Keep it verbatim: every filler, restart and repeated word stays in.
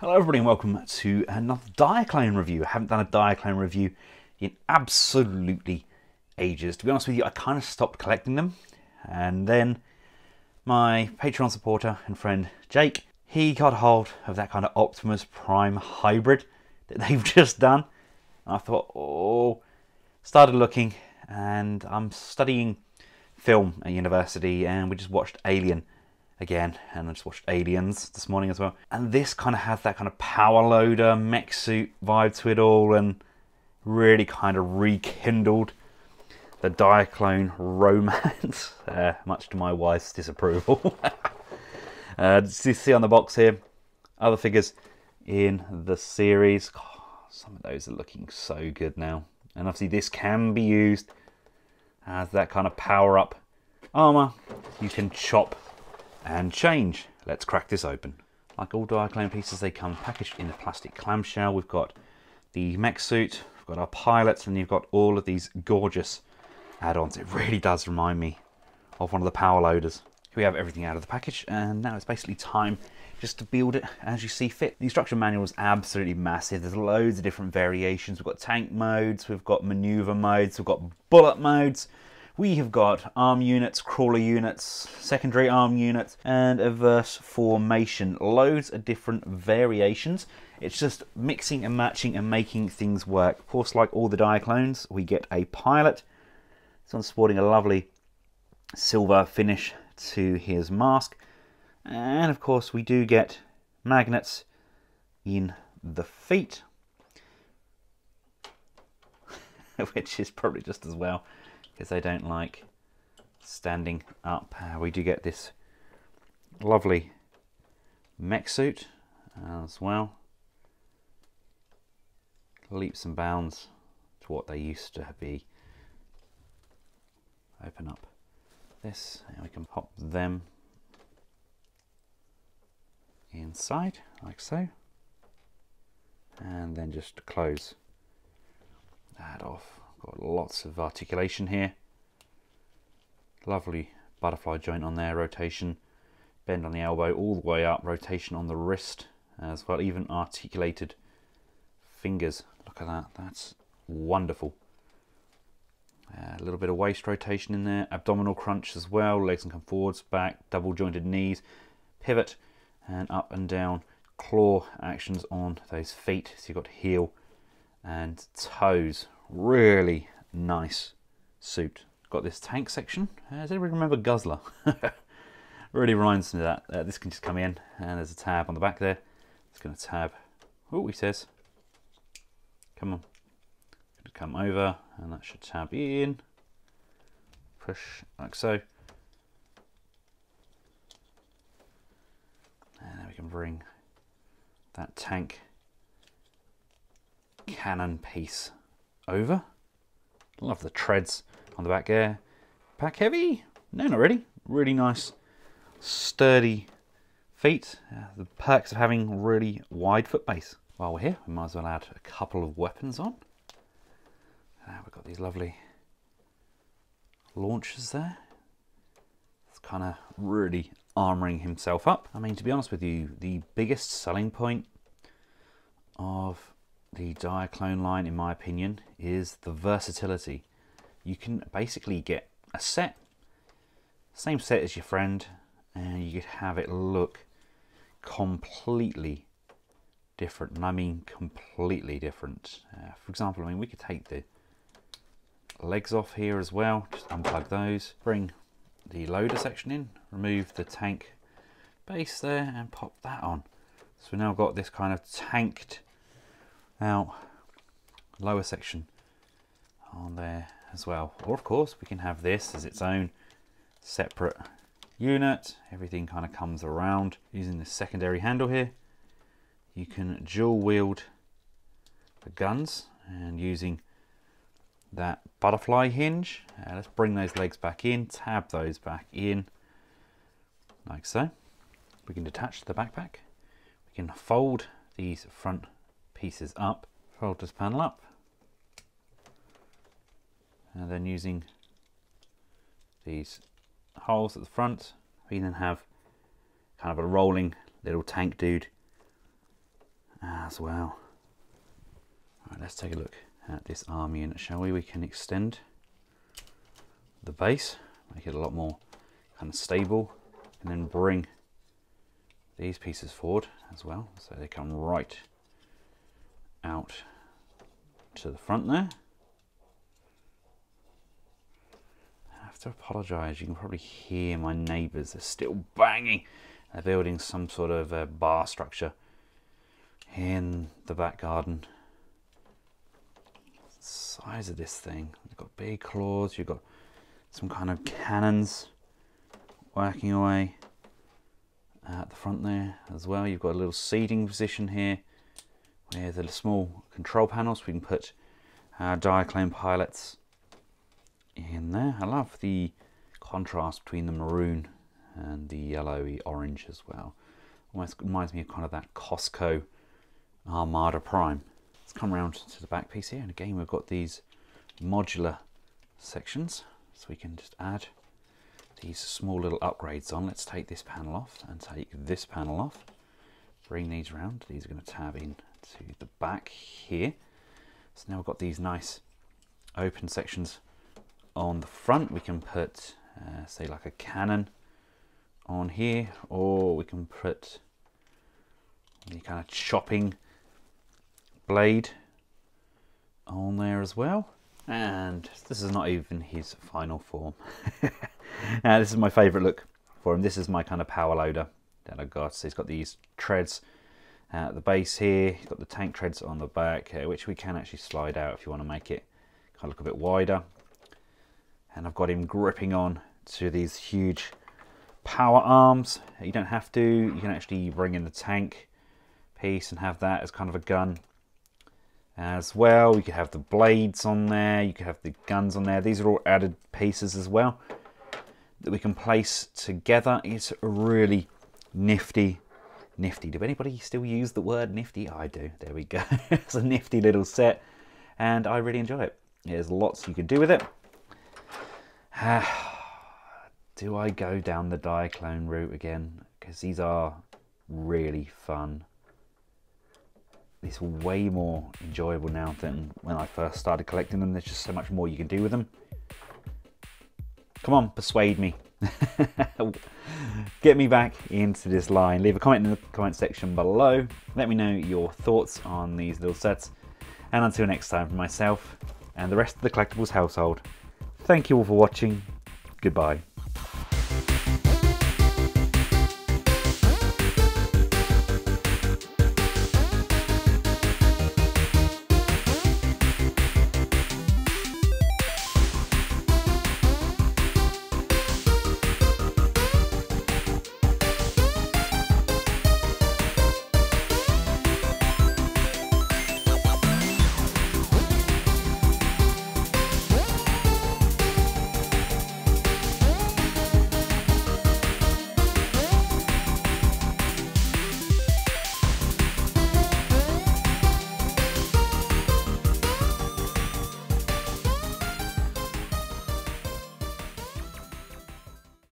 Hello everybody and welcome to another Diaclone review. I haven't done a Diaclone review in absolutely ages. To be honest with you, I kind of stopped collecting them, and then my Patreon supporter and friend Jake, he got hold of that kind of Optimus Prime hybrid that they've just done. And I thought, oh, started looking, and I'm studying film at university and we just watched Alien again, and I just watched Aliens this morning as well. And this kind of has that kind of power loader, mech suit vibe to it all, and really kind of rekindled the Diaclone romance, uh, much to my wife's disapproval. uh, you see on the box here, other figures in the series. Oh, some of those are looking so good now. And obviously this can be used as that kind of power-up armor. You can chop and change. Let's crack this open. Like all Diaclone pieces, they come packaged in a plastic clamshell. We've got the mech suit, we've got our pilots, and you've got all of these gorgeous add-ons. It really does remind me of one of the power loaders. We have everything out of the package, and now it's basically time just to build it as you see fit. The instruction manual is absolutely massive. There's loads of different variations. We've got tank modes, we've got maneuver modes, we've got bullet modes. We have got arm units, crawler units, secondary arm units, and averse formation. Loads of different variations. It's just mixing and matching and making things work. Of course, like all the Diaclones, we get a pilot. This one's sporting a lovely silver finish to his mask. And of course, we do get magnets in the feet, which is probably just as well, because they don't like standing up. Uh, we do get this lovely mech suit as well. Leaps and bounds to what they used to be. Open up this and we can pop them inside like so, and then just close that off. Got lots of articulation here. Lovely butterfly joint on there, rotation, bend on the elbow all the way up, rotation on the wrist as well, even articulated fingers. Look at that, that's wonderful. Uh, a little bit of waist rotation in there, abdominal crunch as well, legs can come forwards, back, double jointed knees, pivot and up and down, claw actions on those feet. So you've got heel and toes. Really nice suit. Got this tank section. Uh, does everybody remember Guzzler? Really reminds me of that. Uh, this can just come in, and there's a tab on the back there. It's going to tab. Oh, he says, come on. Gonna come over, and that should tab in. Push like so. And then we can bring that tank cannon piece over. Love the treads on the back there. Pack heavy? No, not really. Really nice, sturdy feet. Uh, the perks of having really wide foot base. While we're here, we might as well add a couple of weapons on. Uh, we've got these lovely launchers there. It's kind of really armoring himself up. I mean, to be honest with you, the biggest selling point of the Diaclone line, in my opinion, is the versatility. You can basically get a set, same set as your friend, and you could have it look completely different, and I mean completely different. Uh, for example, I mean, we could take the legs off here as well, just unplug those, bring the loader section in, remove the tank base there, and pop that on. So we've now got this kind of tanked out lower section on there as well. Or of course, we can have this as its own separate unit. Everything kind of comes around using this secondary handle here. You can dual wield the guns and using that butterfly hinge. Uh, let's bring those legs back in, tab those back in like so. We can detach the backpack. We can fold these front pieces up, fold this panel up, and then using these holes at the front, we then have kind of a rolling little tank dude as well. All right, let's take a look at this arm unit, shall we? We can extend the base, make it a lot more kind of stable, and then bring these pieces forward as well, so they come right out to the front there. I have to apologise, you can probably hear my neighbours, they're still banging. They're building some sort of a bar structure in the back garden. The size of this thing, you've got big claws, you've got some kind of cannons working away at the front there as well. You've got a little seating position here with a small control panel, so we can put our Diaclone pilots in there. I love the contrast between the maroon and the yellowy orange as well. Almost reminds me of kind of that Costco Armada Prime. Let's come round to the back piece here, and again we've got these modular sections, so we can just add these small little upgrades on. Let's take this panel off and take this panel off. Bring these round. These are going to tab in to the back here. So now we've got these nice open sections on the front. We can put, uh, say, like a cannon on here, or we can put any kind of chopping blade on there as well. And this is not even his final form. Now this is my favorite look for him. This is my kind of power loader that I got. So he's got these treads at the base here, he's got the tank treads on the back, uh, which we can actually slide out if you want to make it kind of look a bit wider. And I've got him gripping on to these huge power arms. You don't have to, you can actually bring in the tank piece and have that as kind of a gun as well. You could have the blades on there, you could have the guns on there. These are all added pieces as well that we can place together. It's really nifty, nifty. Do anybody still use the word nifty? I do, there we go. It's a nifty little set and I really enjoy it. There's lots you can do with it. Do I go down the Diaclone route again? Because these are really fun. It's way more enjoyable now than when I first started collecting them. There's just so much more you can do with them. Come on, persuade me. Get me back into this line. Leave a comment in the comment section below. Let me know your thoughts on these little sets. And until next time, for myself and the rest of the Collectibles household, thank you all for watching. Goodbye.